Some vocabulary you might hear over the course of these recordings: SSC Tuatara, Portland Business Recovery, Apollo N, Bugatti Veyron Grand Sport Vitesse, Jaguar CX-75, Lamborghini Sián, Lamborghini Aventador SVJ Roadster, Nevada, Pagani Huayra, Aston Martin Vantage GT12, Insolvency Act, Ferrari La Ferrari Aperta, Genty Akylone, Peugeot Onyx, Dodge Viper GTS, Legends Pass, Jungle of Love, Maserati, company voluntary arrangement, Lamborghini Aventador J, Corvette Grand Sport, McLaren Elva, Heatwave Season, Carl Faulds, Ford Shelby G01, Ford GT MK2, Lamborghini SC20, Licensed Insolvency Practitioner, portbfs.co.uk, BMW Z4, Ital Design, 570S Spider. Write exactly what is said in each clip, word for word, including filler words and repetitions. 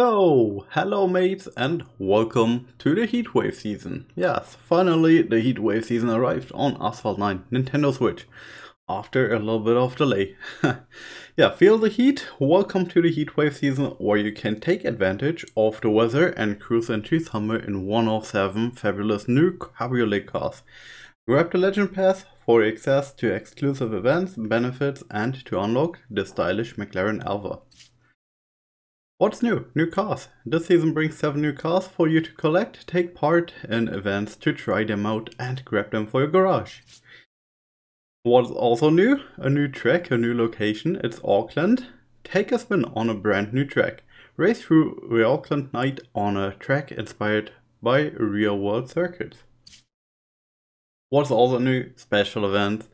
So, hello mates and welcome to the heatwave season. Yes, finally the heatwave season arrived on Asphalt nine Nintendo Switch after a little bit of delay. Yeah, feel the heat, welcome to the heatwave season where you can take advantage of the weather and cruise into summer in one of seven fabulous new cabriolet cars. Grab the Legend Pass for access to exclusive events, benefits and to unlock the stylish McLaren Elva. What's new? New cars. This season brings seven new cars for you to collect, take part in events to try them out and grab them for your garage. What's also new? A new track, a new location, it's Auckland. Take a spin on a brand new track. Race through the Auckland night on a track inspired by real world circuits. What's also new? Special events.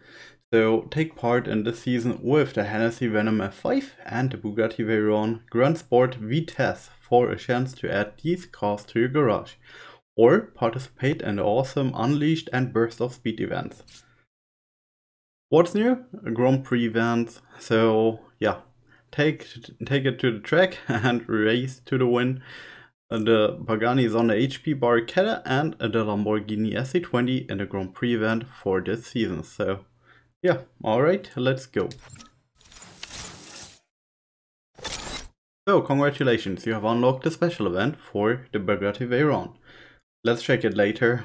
So take part in this season with the Hennessey Venom F five and the Bugatti Veyron Grand Sport Vitesse for a chance to add these cars to your garage, or participate in the awesome Unleashed and Burst of Speed events. What's new? Grand Prix events. So yeah, take take it to the track and race to the win. The Pagani Zonda H P Barchetta and the Lamborghini S C twenty in the Grand Prix event for this season. So. Yeah, alright, let's go. So, congratulations, you have unlocked the special event for the Bugatti Veyron. Let's check it later.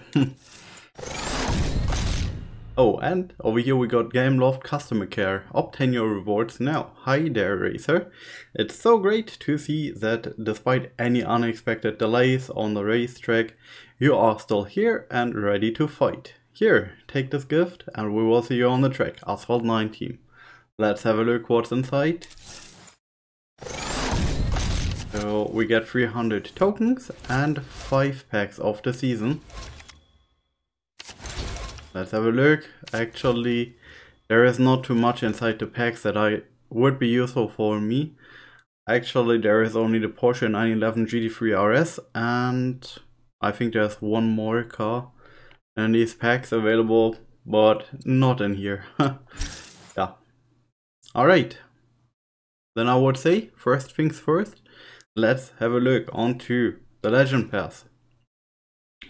Oh, and over here we got Gameloft Customer Care. Obtain your rewards now. Hi there, racer. It's so great to see that despite any unexpected delays on the racetrack, you are still here and ready to fight. Here, take this gift and we will see you on the track, Asphalt nine team. Let's have a look what's inside. So we get three hundred tokens and five packs of the season. Let's have a look. Actually, there is not too much inside the packs that I would be useful for me. Actually, there is only the Porsche nine eleven G T three R S and I think there's one more car. And these packs available, but not in here. Yeah. Alright. Then I would say, first things first, let's have a look onto the Legend Pass.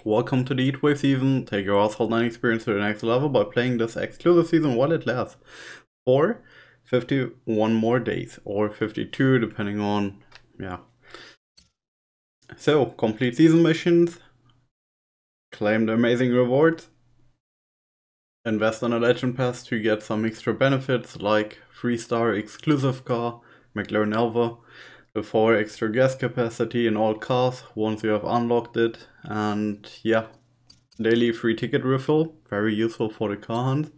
Welcome to the Heatwave season. Take your Asphalt nine experience to the next level by playing this exclusive season while it lasts. For fifty-one more days, or fifty-two depending on, yeah. So, complete season missions. Claim the amazing rewards. Invest in a Legend Pass to get some extra benefits like three star exclusive car, McLaren Elva, the four extra gas capacity in all cars once you have unlocked it, and yeah, daily free ticket refill, very useful for the car hunt.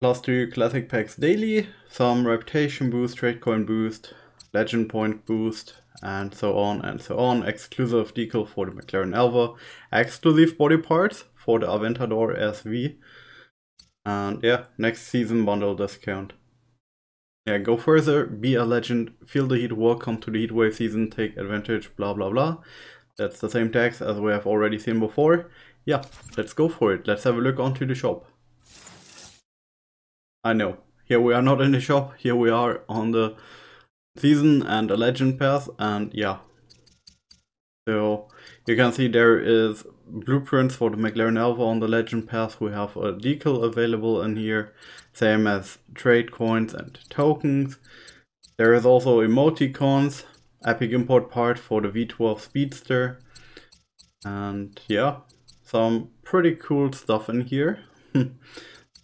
Plus two classic packs daily, some reputation boost, trade coin boost, legend point boost, and so on and so on. Exclusive decal for the McLaren Elva, exclusive body parts for the Aventador S V, and yeah, next season bundle discount. Yeah, go further, be a legend, feel the heat, welcome to the heatwave season, take advantage, blah blah blah. That's the same text as we have already seen before. Yeah, let's go for it. Let's have a look onto the shop. I know, here we are not in the shop, here we are on the season and a legend pass, and yeah, so you can see there is blueprints for the McLaren Elva on the legend pass. We have a decal available in here, same as trade coins and tokens. There is also emoticons, epic import part for the V twelve Speedster, and yeah, some pretty cool stuff in here.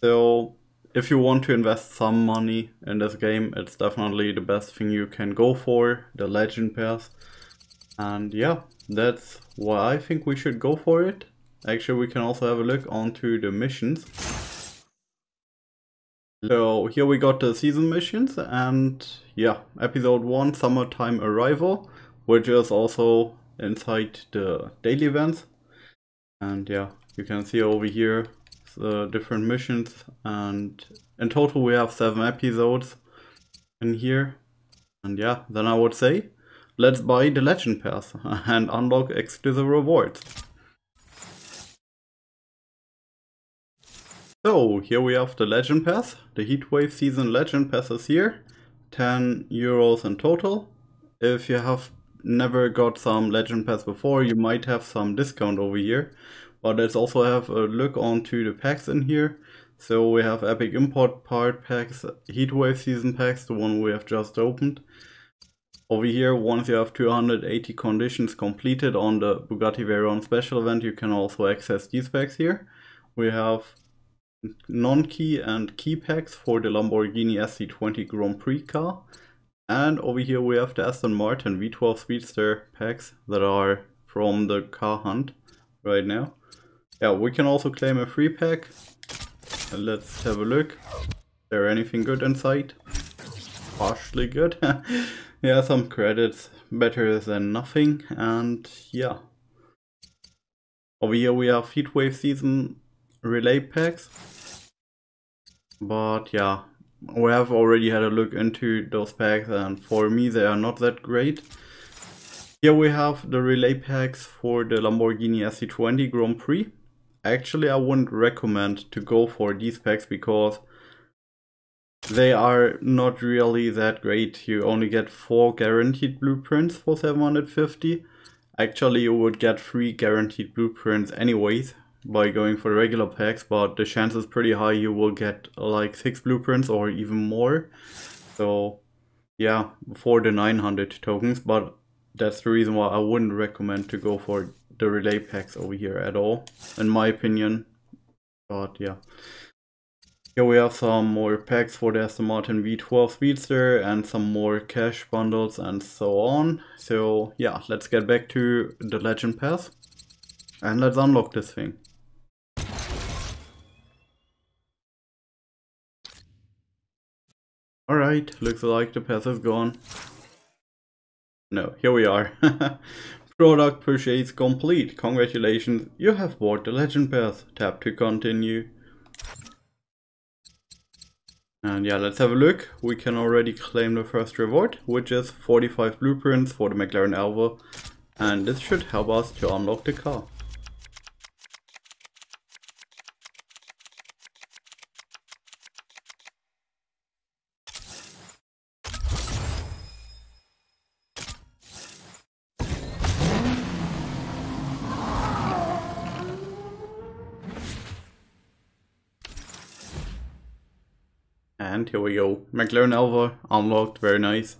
So if you want to invest some money in this game, it's definitely the best thing you can go for, the Legend Pass. And yeah, that's why I think we should go for it. Actually, we can also have a look onto the missions. So here we got the season missions, and yeah, episode one, Summertime Arrival, which is also inside the daily events. And yeah, you can see over here the different missions, and in total we have seven episodes in here. And yeah, then I would say let's buy the Legend Pass and unlock exclusive rewards. So here we have the Legend Pass, the Heatwave season Legend Pass is here, ten euros in total. If you have never got some Legend Pass before, you might have some discount over here. But let's also have a look onto the packs in here. So we have Epic Import Part Packs, Heatwave Season Packs, the one we have just opened. Over here, once you have two hundred eighty conditions completed on the Bugatti Veyron Special Event, you can also access these packs here. We have non-key and key packs for the Lamborghini S C twenty Grand Prix car. And over here we have the Aston Martin V twelve Speedster packs that are from the car hunt right now. Yeah, we can also claim a free pack. Let's have a look. Is there anything good inside? Partially good. Yeah, some credits, better than nothing. And yeah, over here we have Heatwave Season Relay packs. But yeah, we have already had a look into those packs, and for me they are not that great. Here we have the relay packs for the Lamborghini S C twenty Grand Prix. Actually, I wouldn't recommend to go for these packs because they are not really that great. You only get four guaranteed blueprints for seven hundred fifty. Actually, you would get three guaranteed blueprints anyways by going for the regular packs, but the chance is pretty high you will get like six blueprints or even more. So yeah, for the nine hundred tokens, but that's the reason why I wouldn't recommend to go for the relay packs over here at all, in my opinion. But yeah. Here we have some more packs for the Aston Martin V twelve Speedster and some more cash bundles and so on. So yeah, let's get back to the Legend Pass and let's unlock this thing. Alright, looks like the pass is gone. No, here we are. Product purchase complete. Congratulations, you have bought the Legend Pass. Tap to continue. And yeah, let's have a look. We can already claim the first reward, which is forty-five blueprints for the McLaren Elva. And this should help us to unlock the car. And here we go, McLaren Elva unlocked, very nice.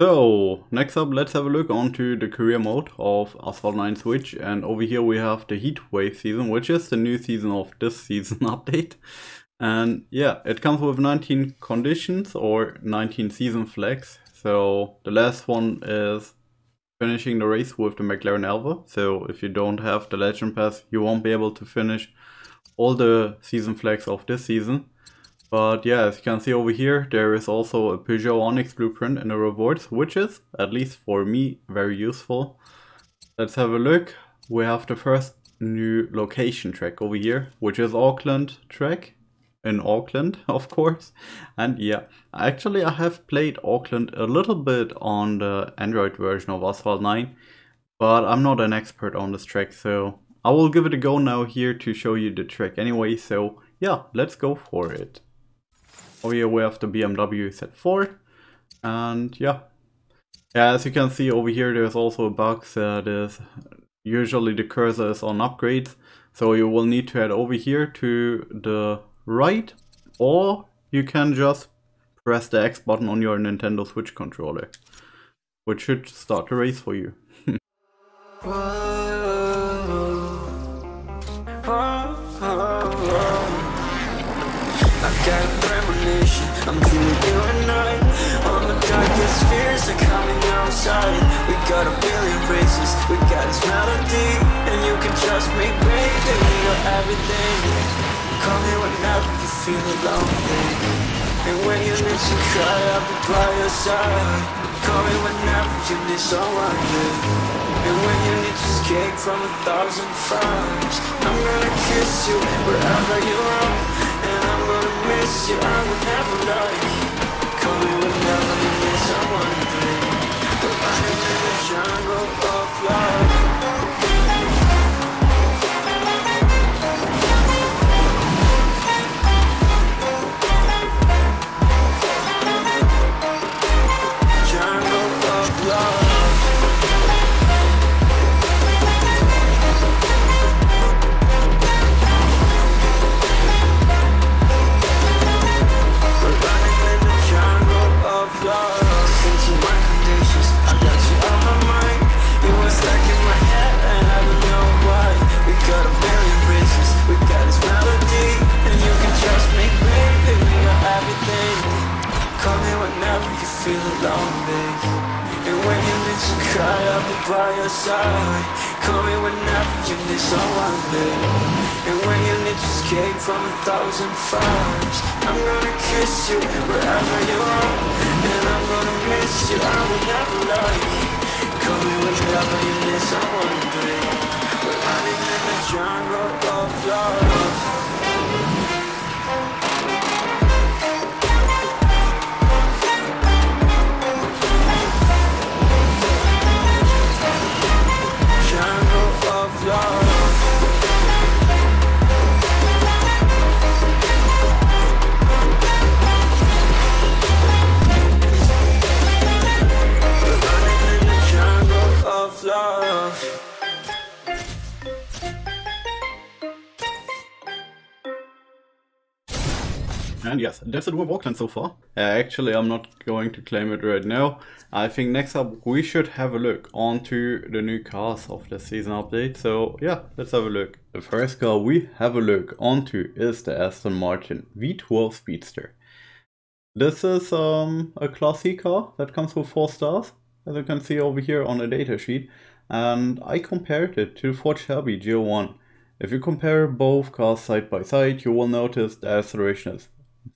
So next up, let's have a look onto the career mode of Asphalt nine Switch, and over here we have the Heatwave season, which is the new season of this season update. And yeah, it comes with nineteen conditions or nineteen season flags. So the last one is finishing the race with the McLaren Elva. So if you don't have the Legend Pass, you won't be able to finish all the season flags of this season. But yeah, as you can see over here, there is also a Peugeot Onyx blueprint in the rewards, which is, at least for me, very useful. Let's have a look. We have the first new location track over here, which is Auckland track, in Auckland, of course. And yeah, actually I have played Auckland a little bit on the Android version of Asphalt nine, but I'm not an expert on this track, so I will give it a go now here to show you the track anyway, so yeah, let's go for it. Over here we have the B M W Z four, and yeah, as you can see over here there's also a bug that is, usually the cursor is on upgrades, so you will need to head over here to the right, or you can just press the X button on your Nintendo Switch controller, which should start the race for you. I'm doing you and I. All the darkest fears are coming outside. We got a billion races, we got this melody, and you can trust me, baby. You're everything. Call me whenever you feel lonely, and when you need to cry, I'll be by your side. Call me whenever you need someone new, and when you need to escape from a thousand fires, I'm gonna kiss you wherever you are. I'm gonna miss you, I would never like. Call me whenever you miss someone. But I'm in the jungle of life. Jungle of love. And yes, that's it with Auckland so far. Uh, actually, I'm not going to claim it right now. I think next up we should have a look onto the new cars of the season update. So yeah, let's have a look. The first car we have a look onto is the Aston Martin V twelve Speedster. This is um, a Class C car that comes with four stars, as you can see over here on the data sheet. And I compared it to the Ford Shelby G zero one. If you compare both cars side by side, you will notice the acceleration is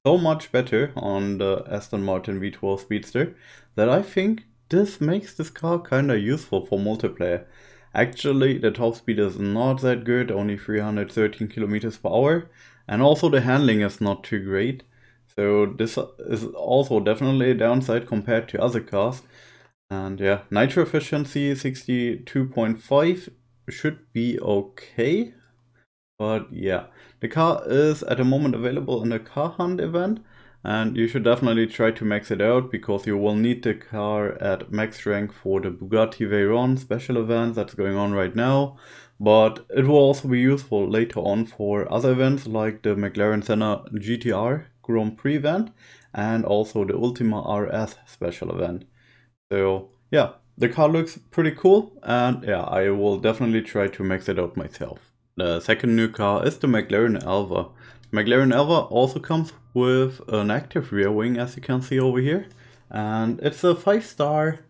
so much better on the Aston Martin V twelve Speedster that I think this makes this car kinda useful for multiplayer. Actually, the top speed is not that good, only three hundred thirteen kilometers per hour, and also the handling is not too great. So this is also definitely a downside compared to other cars. And yeah, nitro efficiency sixty-two point five should be okay. But yeah, the car is at the moment available in the car hunt event, and you should definitely try to max it out because you will need the car at max rank for the Bugatti Veyron special event that's going on right now. But it will also be useful later on for other events like the McLaren Sián G T R Grand Prix event and also the Ultima R S special event. So yeah, the car looks pretty cool, and yeah, I will definitely try to max it out myself. The second new car is the McLaren Elva. McLaren Elva also comes with an active rear wing, as you can see over here. And it's a five star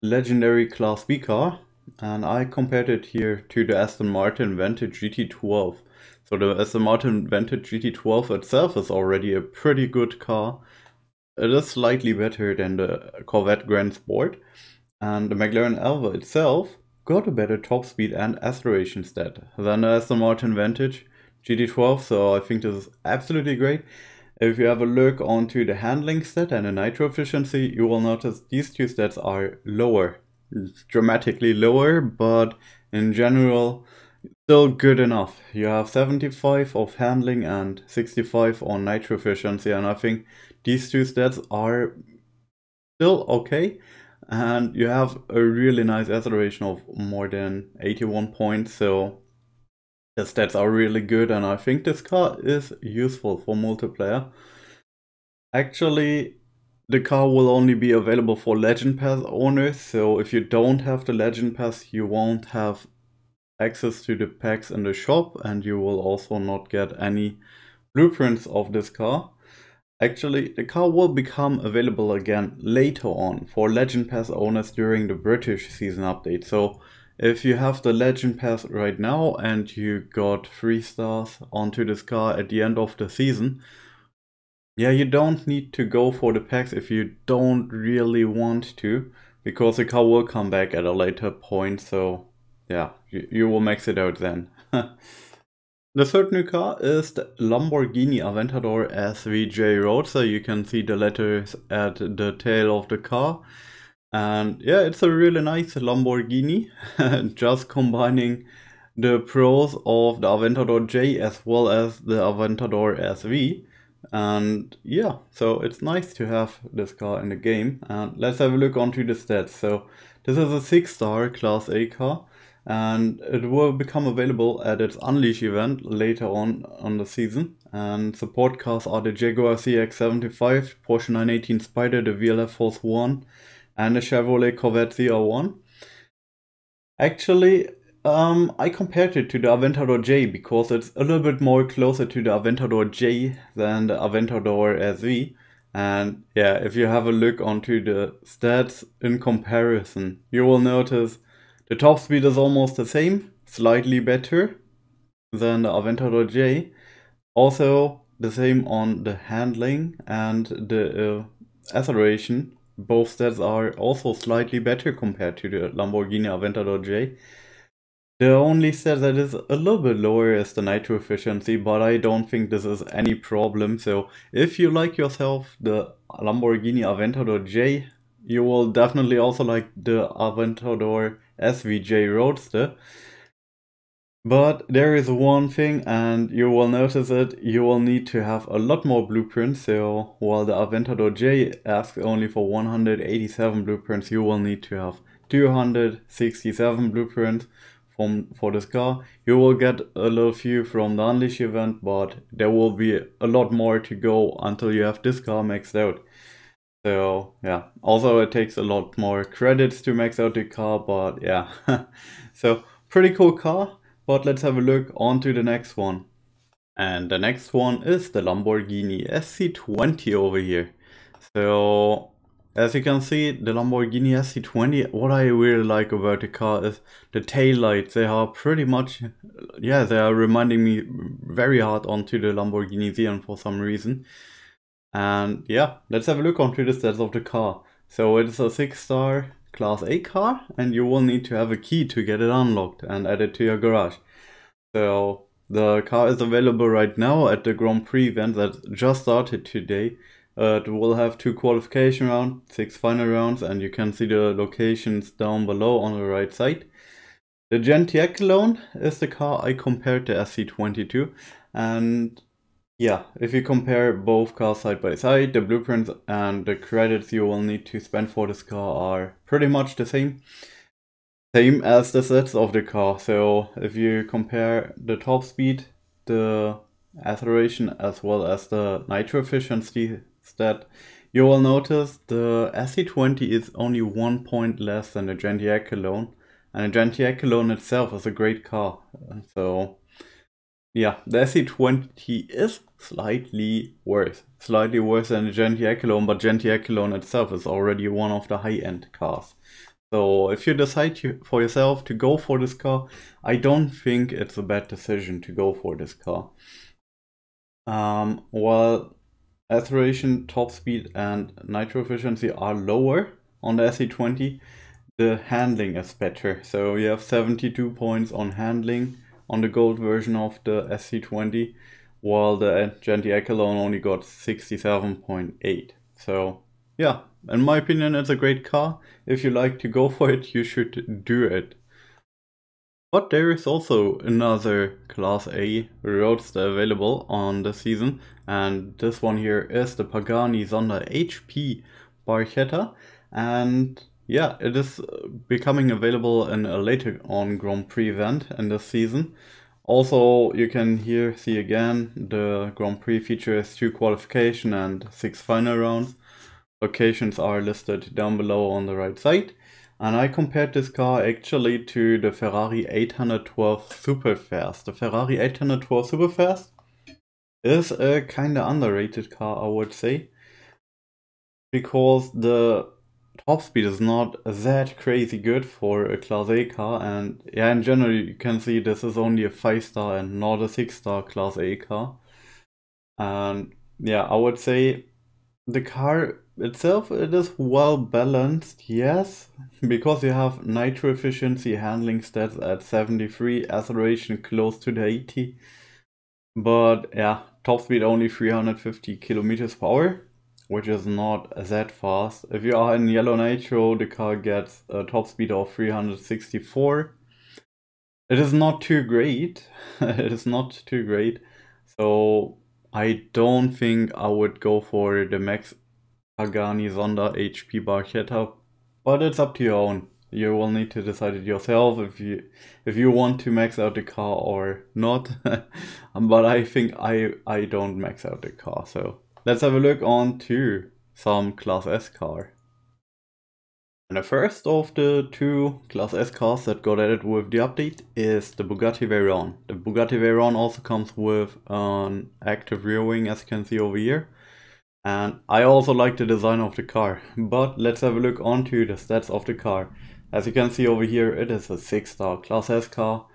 legendary Class B car. And I compared it here to the Aston Martin Vantage G T twelve. So the Aston Martin Vantage G T twelve itself is already a pretty good car. It is slightly better than the Corvette Grand Sport. And the McLaren Elva itself got a better top speed and acceleration stat than the Aston Martin Vantage G T twelve, so I think this is absolutely great. If you have a look onto the handling stat and the nitro efficiency, you will notice these two stats are lower, dramatically lower, but in general still good enough. You have seventy-five of handling and sixty-five on nitro efficiency, and I think these two stats are still okay. And you have a really nice acceleration of more than eighty-one points, so the stats are really good, and I think this car is useful for multiplayer. Actually, the car will only be available for Legend Pass owners, so if you don't have the Legend Pass, you won't have access to the packs in the shop, and you will also not get any blueprints of this car. Actually, the car will become available again later on for Legend Pass owners during the British season update. So if you have the Legend Pass right now and you got three stars onto this car at the end of the season, yeah, you don't need to go for the packs if you don't really want to, because the car will come back at a later point. So yeah, you, you will max it out then. The third new car is the Lamborghini Aventador S V J Roadster. You can see the letters at the tail of the car. And yeah, it's a really nice Lamborghini. Just combining the pros of the Aventador J as well as the Aventador S V. And yeah, so it's nice to have this car in the game. And let's have a look onto the stats. So this is a six star Class A car, and it will become available at its Unleash event later on on the season. And support cars are the Jaguar C X seventy-five, Porsche nine eighteen Spyder, the V L F Force one, and the Chevrolet Corvette Zero One. Actually, um, I compared it to the Aventador J because it's a little bit more closer to the Aventador J than the Aventador S V. And yeah, if you have a look onto the stats in comparison, you will notice the top speed is almost the same, slightly better than the Aventador J. Also the same on the handling and the uh, acceleration. Both stats are also slightly better compared to the Lamborghini Aventador J. The only stat that is a little bit lower is the nitro efficiency, but I don't think this is any problem. So if you like yourself the Lamborghini Aventador J, you will definitely also like the Aventador S V J Roadster. But there is one thing, and you will notice it, you will need to have a lot more blueprints. So while the Aventador J asks only for one hundred eighty-seven blueprints, you will need to have two hundred sixty-seven blueprints. For this car, you will get a little few from the Unleash event, but there will be a lot more to go until you have this car maxed out. So yeah, also it takes a lot more credits to max out the car, but yeah. So pretty cool car, but let's have a look on to the next one. And the next one is the Lamborghini S C twenty over here. So as you can see, the Lamborghini S C twenty, what I really like about the car is the taillights. They are pretty much, yeah, they are reminding me very hard onto the Lamborghini Sián for some reason. And yeah, let's have a look onto the stats of the car. So it's a six star class A car, and you will need to have a key to get it unlocked and added to your garage. So the car is available right now at the Grand Prix event that just started today. Uh, it will have two qualification rounds, six final rounds, and you can see the locations down below on the right side. The Genty Akylone is the car I compared the S C twenty to, and yeah, if you compare both cars side by side, the blueprints and the credits you will need to spend for this car are pretty much the same. Same as the sets of the car, so if you compare the top speed, the acceleration as well as the nitro efficiency stat, you will notice the S C twenty is only one point less than the Genty Akylone, and the Genty Akylone itself is a great car. So yeah, the S C twenty is slightly worse, slightly worse than the Genty Akylone, but Genty Akylone itself is already one of the high-end cars. So if you decide to, for yourself to go for this car, I don't think it's a bad decision to go for this car. Um, while acceleration, top speed and nitro efficiency are lower on the S C twenty, the handling is better. So you have seventy-two points on handling on the gold version of the S C twenty, while the Genty Akylone only got sixty-seven point eight. So yeah, in my opinion, it's a great car. If you like to go for it, you should do it. But there is also another Class A Roadster available on the season, and this one here is the Pagani Zonda H P Barchetta, and yeah, it is becoming available in a later on Grand Prix event in this season. Also, you can here see again the Grand Prix features two qualification and six final rounds. Locations are listed down below on the right side. And I compared this car actually to the Ferrari eight twelve Superfast. The Ferrari eight twelve Superfast is a kinda underrated car, I would say, because the top speed is not that crazy good for a Class A car, and yeah, in general you can see this is only a five star and not a six star Class A car. And yeah, I would say the car itself, it is well balanced, yes, because you have nitro efficiency handling stats at seventy-three, acceleration close to the eighty, but yeah, top speed only three hundred fifty kilometers per hour, which is not that fast. If you are in yellow nitro, the car gets a top speed of three hundred sixty-four. It is not too great. It is not too great. So I don't think I would go for the max Pagani Zonda H P Barchetta, but it's up to your own. You will need to decide it yourself if you if you want to max out the car or not. But I think I I don't max out the car. So let's have a look on to some Class S car. And the first of the two Class S cars that got added with the update is the Bugatti Veyron. The Bugatti Veyron also comes with an active rear wing, as you can see over here. and I also like the design of the car. But let's have a look onto the stats of the car. As you can see over here, it is a six star Class S car,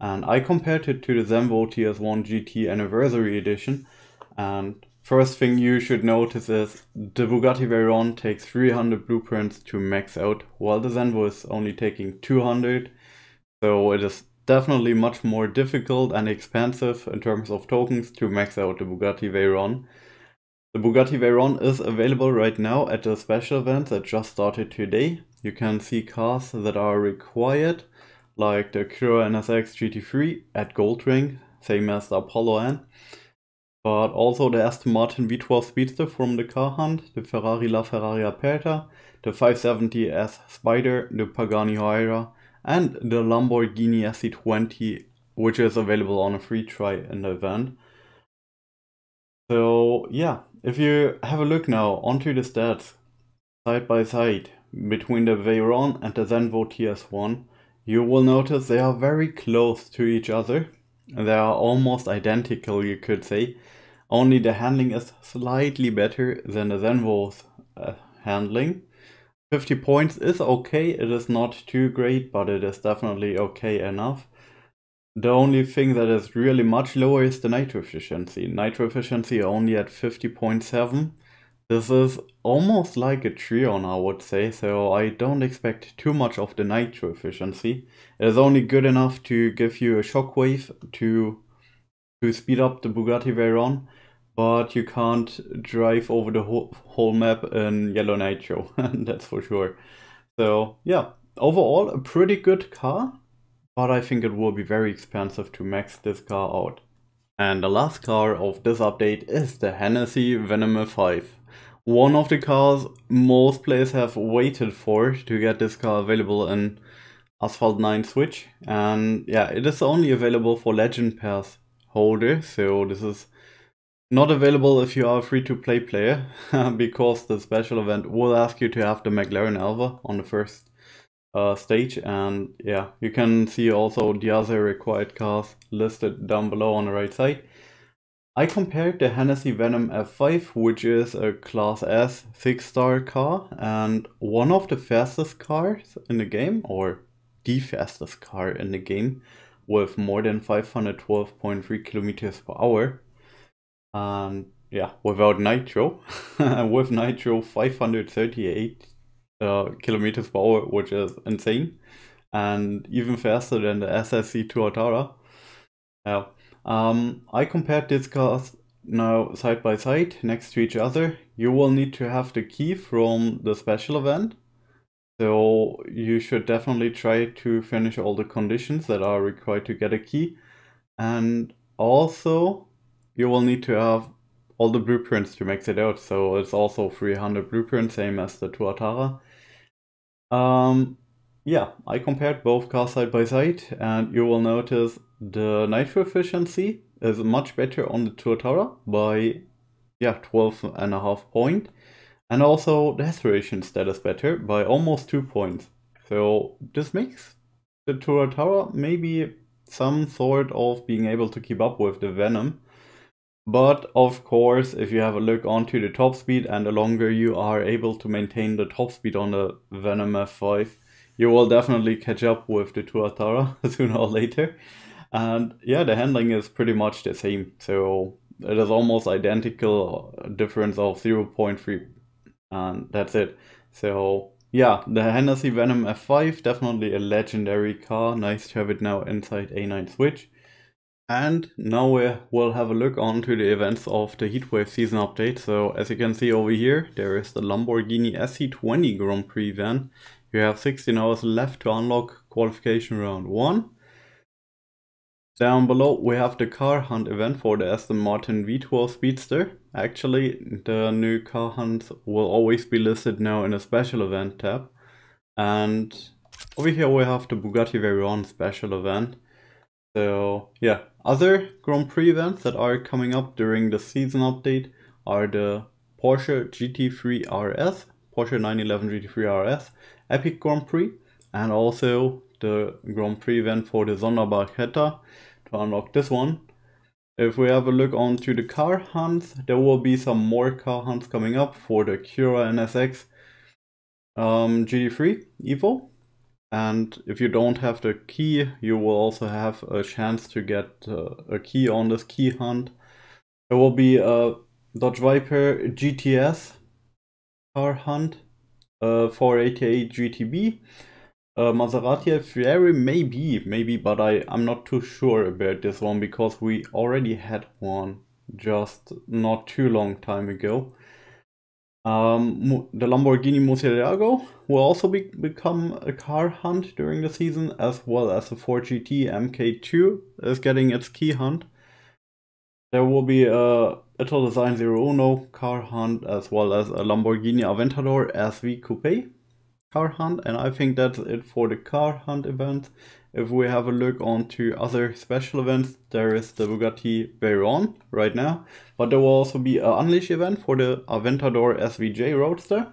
and I compared it to the Zenvo T S one G T Anniversary Edition. And first thing you should notice is the Bugatti Veyron takes three hundred blueprints to max out, while the Zenvo is only taking two hundred, so it is definitely much more difficult and expensive in terms of tokens to max out the Bugatti Veyron. The Bugatti Veyron is available right now at the special event that just started today. You can see cars that are required, like the Acura N S X G T three at Gold Ring, same as the Apollo N, but also the Aston Martin V twelve Speedster from the Car Hunt, the Ferrari La Ferrari Aperta, the five seventy S Spider, the Pagani Huayra, and the Lamborghini S C twenty, which is available on a free try in the event. So yeah, if you have a look now onto the stats side by side between the Veyron and the Zenvo T S one, you will notice they are very close to each other. They are almost identical, you could say, only the handling is slightly better than the Zenvo's uh, handling. fifty points is okay, it is not too great, but it is definitely okay enough. The only thing that is really much lower is the nitro efficiency. Nitro efficiency only at fifty point seven. This is almost like a Trion, I would say, so I don't expect too much of the nitro efficiency. It is only good enough to give you a shockwave to, to speed up the Bugatti Veyron, but you can't drive over the whole, whole map in yellow nitro, that's for sure. So yeah, overall a pretty good car, but I think it will be very expensive to max this car out. And the last car of this update is the Hennessey Venom F five. One of the cars most players have waited for to get this car available in Asphalt nine Switch. And yeah, it is only available for Legend Pass holders, so this is not available if you are a free-to-play player, because the special event will ask you to have the McLaren Elva on the first uh, stage. And yeah, you can see also the other required cars listed down below on the right side. I compared the Hennessey Venom F five, which is a Class S six star car and one of the fastest cars in the game, or the fastest car in the game, with more than five hundred twelve point three kilometers per hour. And yeah, without nitro, with nitro five hundred thirty-eight uh, kilometers per hour, which is insane, and even faster than the S S C Tuatara. Yeah. Um, I compared these cars now side by side next to each other. You will need to have the key from the special event, so you should definitely try to finish all the conditions that are required to get a key, and also you will need to have all the blueprints to max it out, so it's also three hundred blueprints, same as the Tuatara. Um, yeah, I compared both cars side by side, and you will notice the nitro efficiency is much better on the Tuatara by yeah, twelve and a half point, and also the acceleration stat is better by almost two points. So this makes the Tuatara maybe some sort of being able to keep up with the Venom. But of course, if you have a look onto the top speed, and the longer you are able to maintain the top speed on the Venom F five, you will definitely catch up with the Tuatara sooner or later. And yeah, the handling is pretty much the same, so it is almost identical, difference of zero point three, and that's it. So yeah, the Hennessey Venom F five, definitely a legendary car, nice to have it now inside A nine Switch. And now we will have a look on to the events of the Heatwave season update. So as you can see over here, there is the Lamborghini S C twenty Grand Prix van. You have sixteen hours left to unlock qualification round one. Down below we have the Car Hunt event for the Aston Martin V twelve Speedster. Actually, the new Car Hunts will always be listed now in a special event tab. And over here we have the Bugatti Veyron special event. So yeah, other Grand Prix events that are coming up during the season update are the Porsche G T three R S, Porsche nine eleven G T three R S, Epic Grand Prix, and also the Grand Prix event for the Zonda Barchetta to unlock this one. If we have a look onto the car hunts, there will be some more car hunts coming up for the Cura N S X um, G T three Evo. And if you don't have the key, you will also have a chance to get uh, a key on this key hunt. There will be a Dodge Viper G T S car hunt, a four eighty-eight G T B, Uh, Maserati Ferrari, maybe, maybe, but I, I'm not too sure about this one because we already had one just not too long time ago. Um, the Lamborghini Murcielago will also be, become a car hunt during the season, as well as the Ford G T M K two is getting its key hunt. There will be a Ital Design zero one car hunt, as well as a Lamborghini Aventador S V Coupe car hunt, and I think that's it for the car hunt event. If we have a look on to other special events, there is the Bugatti Veyron right now, but there will also be an Unleash event for the Aventador S V J Roadster,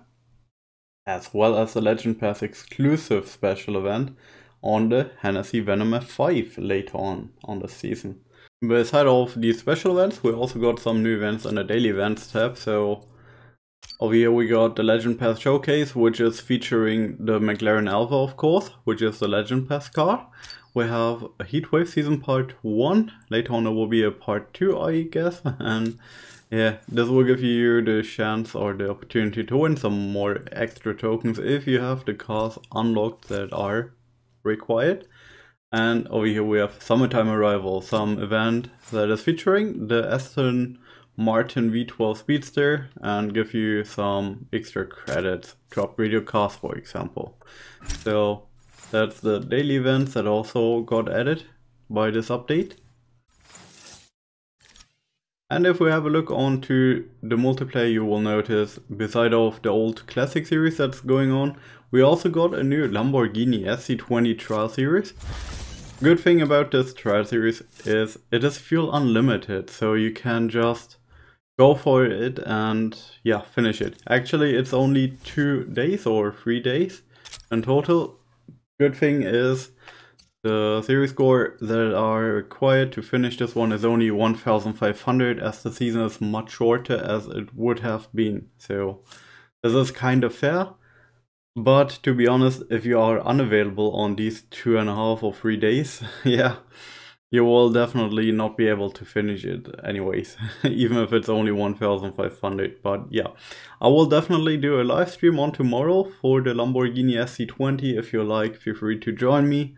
as well as the Legend Pass exclusive special event on the Hennessey Venom F five later on on the season. Beside all of these special events, we also got some new events in the daily events tab. So over here we got the Legend Pass Showcase, which is featuring the McLaren Elva, of course, which is the Legend Pass car. We have a Heatwave Season Part one, later on there will be a Part two, I guess, and yeah, this will give you the chance or the opportunity to win some more extra tokens if you have the cars unlocked that are required. And over here we have Summertime Arrival, some event that is featuring the Aston Martin V twelve Speedster and give you some extra credits, drop radio cars for example. So that's the daily events that also got added by this update. And if we have a look on to the multiplayer, you will notice beside of the old classic series that's going on, we also got a new Lamborghini S C twenty trial series. Good thing about this trial series is it is fuel unlimited, so you can just go for it and yeah, finish it. Actually, it's only two days or three days in total. Good thing is the series score that are required to finish this one is only one thousand five hundred, as the season is much shorter as it would have been. So this is kind of fair. But to be honest, if you are unavailable on these two and a half or three days, yeah, you will definitely not be able to finish it anyways, even if it's only one thousand five hundred. But yeah, I will definitely do a live stream on tomorrow for the Lamborghini S C twenty. If you like, feel free to join me.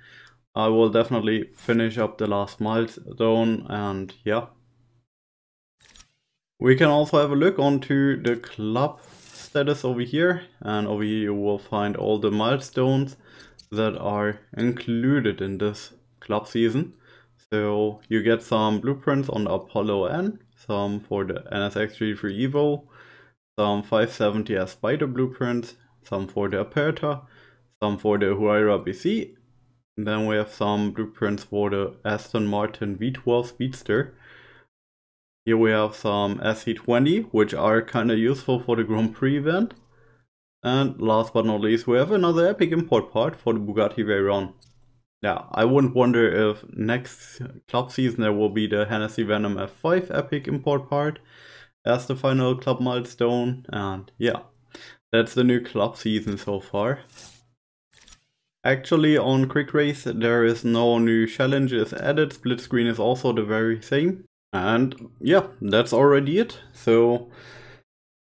I will definitely finish up the last milestone and yeah. We can also have a look onto the club status over here, and over here you will find all the milestones that are included in this club season. So you get some blueprints on the Apollo N, some for the N S X G T three Evo, some five seventy S Spider blueprints, some for the Aperta, some for the Huayra B C, and then we have some blueprints for the Aston Martin V twelve Speedster. Here we have some S C twenty, which are kind of useful for the Grand Prix event. And last but not least, we have another epic import part for the Bugatti Veyron. Yeah, I wouldn't wonder if next club season there will be the Hennessey Venom F five epic import part as the final club milestone. And yeah, that's the new club season so far. Actually, on Quick Race there is no new challenges added, split screen is also the very same. And yeah, that's already it. So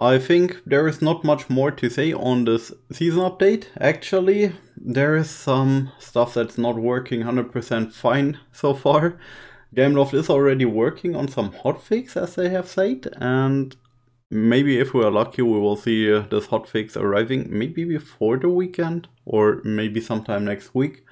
I think there is not much more to say on this season update. Actually, there is some stuff that's not working one hundred percent fine so far. Gameloft is already working on some hotfix, as they have said, and maybe if we are lucky we will see uh, this hotfix arriving maybe before the weekend or maybe sometime next week.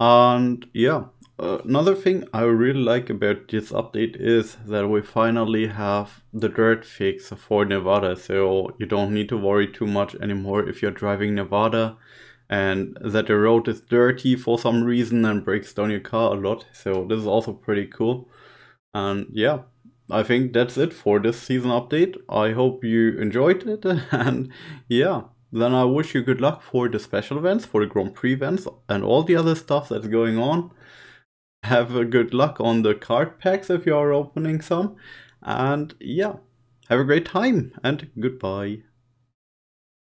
And yeah, uh, another thing I really like about this update is that we finally have the dirt fix for Nevada, so you don't need to worry too much anymore if you're driving Nevada and that the road is dirty for some reason and breaks down your car a lot. So this is also pretty cool. And yeah, I think that's it for this season update. I hope you enjoyed it, and yeah, then I wish you good luck for the special events, for the Grand Prix events and all the other stuff that's going on. have a good luck on the card packs if you are opening some. And yeah, have a great time and goodbye.